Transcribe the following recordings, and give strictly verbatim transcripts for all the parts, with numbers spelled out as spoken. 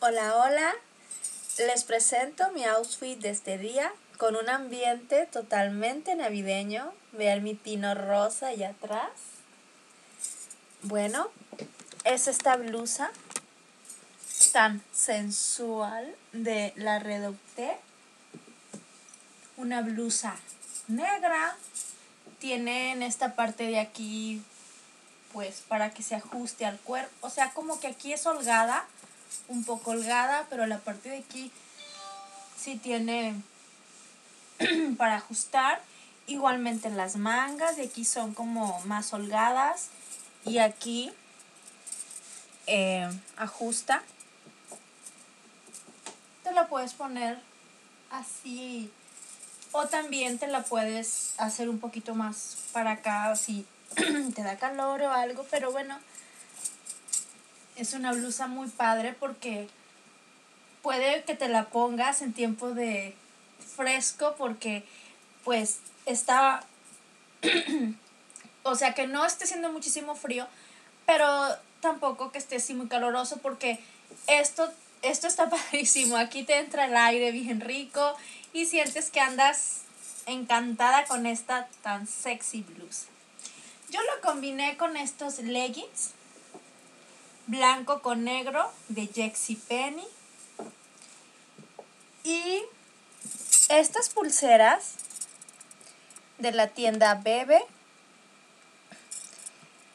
Hola, hola, les presento mi outfit de este día con un ambiente totalmente navideño. Vean mi pino rosa allá atrás. Bueno, es esta blusa tan sensual de La Redoute. Una blusa negra. Tiene en esta parte de aquí, pues para que se ajuste al cuerpo. O sea, como que aquí es holgada. Un poco holgada, pero la parte de aquí sí tiene para ajustar. Igualmente las mangas de aquí son como más holgadas y aquí eh, ajusta. Te la puedes poner así o también te la puedes hacer un poquito más para acá si te da calor o algo, pero bueno. Es una blusa muy padre porque puede que te la pongas en tiempo de fresco porque pues está, o sea que no esté haciendo muchísimo frío, pero tampoco que esté así muy caloroso porque esto, esto está padrísimo. Aquí te entra el aire bien rico y sientes que andas encantada con esta tan sexy blusa. Yo lo combiné con estos leggings blanco con negro de JCPenney. Y estas pulseras de la tienda Bebe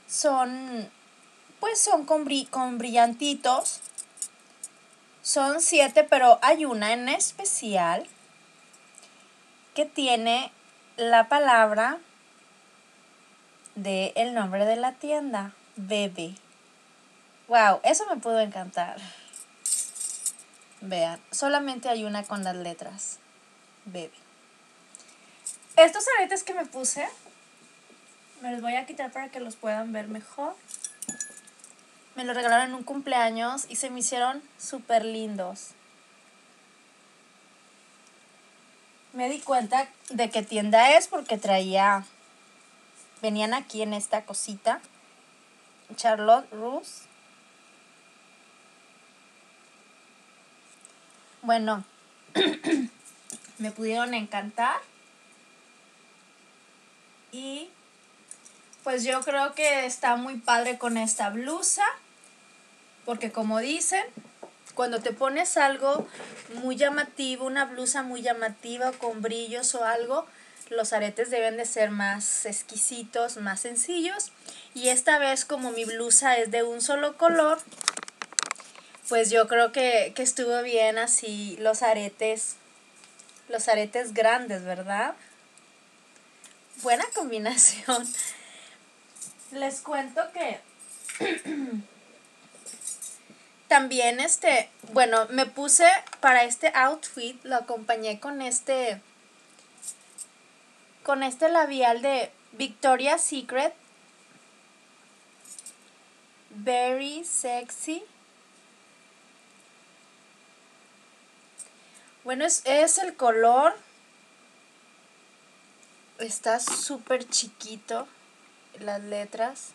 son, pues son con, bri con brillantitos. Son siete, pero hay una en especial que tiene la palabra de el nombre de la tienda, Bebe. Wow, eso me pudo encantar. Vean, solamente hay una con las letras Bebe. Estos aretes que me puse me los voy a quitar para que los puedan ver mejor. Me los regalaron en un cumpleaños y se me hicieron súper lindos. Me di cuenta de qué tienda es porque traía, venían aquí en esta cosita, Charlotte Russe. Bueno, me pudieron encantar y pues yo creo que está muy padre con esta blusa porque como dicen, cuando te pones algo muy llamativo, una blusa muy llamativa con brillos o algo, los aretes deben de ser más exquisitos, más sencillos y esta vez como mi blusa es de un solo color, pues yo creo que, que estuvo bien así los aretes, los aretes grandes, ¿verdad? Buena combinación. Les cuento que también este, bueno, me puse para este outfit, lo acompañé con este, con este labial de Victoria's Secret. Very sexy. Bueno, es, es el color, está súper chiquito, las letras.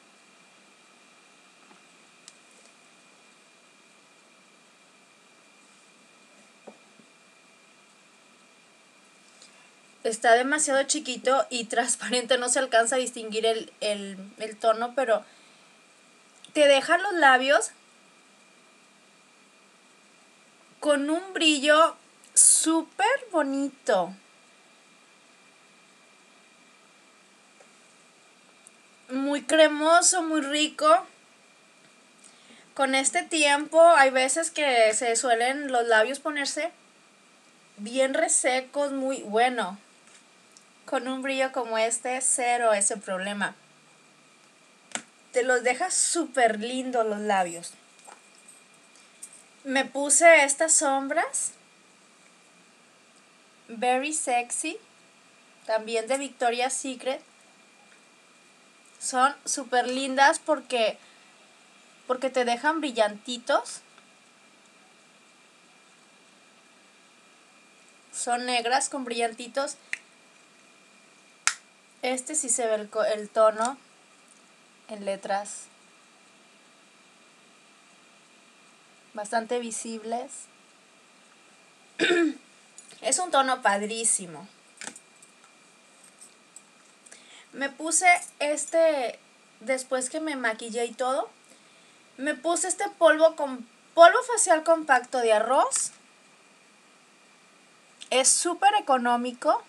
Está demasiado chiquito y transparente, no se alcanza a distinguir el, el, el tono, pero te dejan los labios con un brillo súper bonito. Muy cremoso, muy rico. Con este tiempo hay veces que se suelen los labios ponerse bien resecos, muy bueno. Con un brillo como este, cero ese problema. Te los deja súper lindos los labios. Me puse estas sombras. Very sexy, también de Victoria's Secret. Son súper lindas porque, porque te dejan brillantitos. Son negras con brillantitos. Este sí se ve el, el tono en letras. bastante visibles. Es un tono padrísimo. Me puse este, después que me maquillé y todo, me puse este polvo con polvo facial compacto de arroz. Es súper económico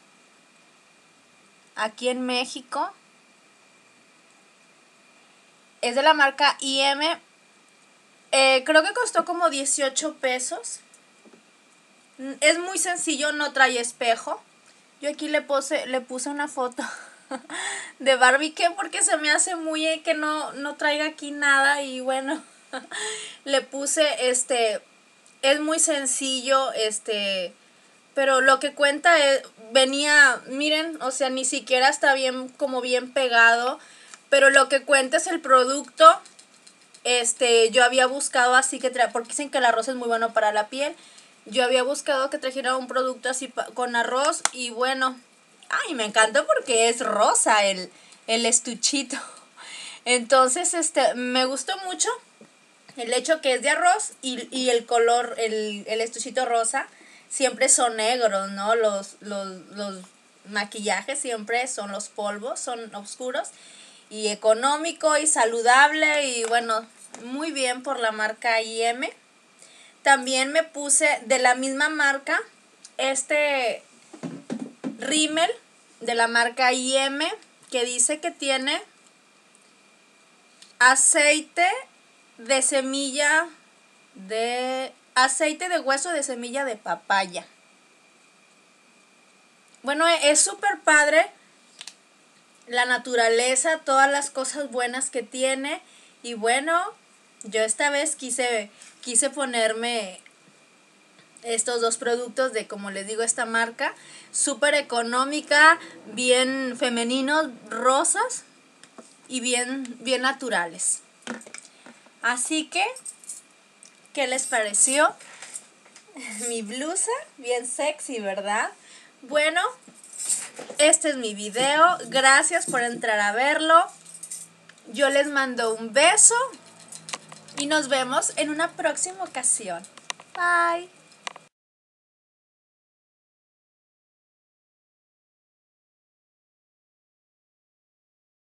aquí en México. Es de la marca I M. Eh, creo que costó como dieciocho pesos. Es muy sencillo, no trae espejo. Yo aquí le puse, le puse una foto de barbecue porque se me hace muy eh, que no, no traiga aquí nada. Y bueno, le puse este, es muy sencillo, este, pero lo que cuenta es, venía, miren, o sea, ni siquiera está bien, como bien pegado, pero lo que cuenta es el producto. Este, yo había buscado así que, tra porque dicen que el arroz es muy bueno para la piel. Yo había buscado que trajera un producto así con arroz y bueno, ay, me encanta porque es rosa el, el estuchito. Entonces, este, me gustó mucho el hecho que es de arroz y, y el color, el, el estuchito rosa, siempre son negros, ¿no? Los, los, los maquillajes siempre son los polvos, son oscuros. Y económico y saludable y bueno, muy bien por la marca I M. También me puse de la misma marca este rímel de la marca I M que dice que tiene aceite de semilla de aceite de hueso de semilla de papaya. Bueno, es súper padre la naturaleza, todas las cosas buenas que tiene. Y bueno, yo esta vez quise, quise ponerme estos dos productos de, como les digo, esta marca. Súper económica, bien femeninos, rosas y bien, bien naturales. Así que, ¿qué les pareció? Mi blusa, bien sexy, ¿verdad? Bueno, este es mi video, gracias por entrar a verlo, yo les mando un beso y nos vemos en una próxima ocasión. Bye.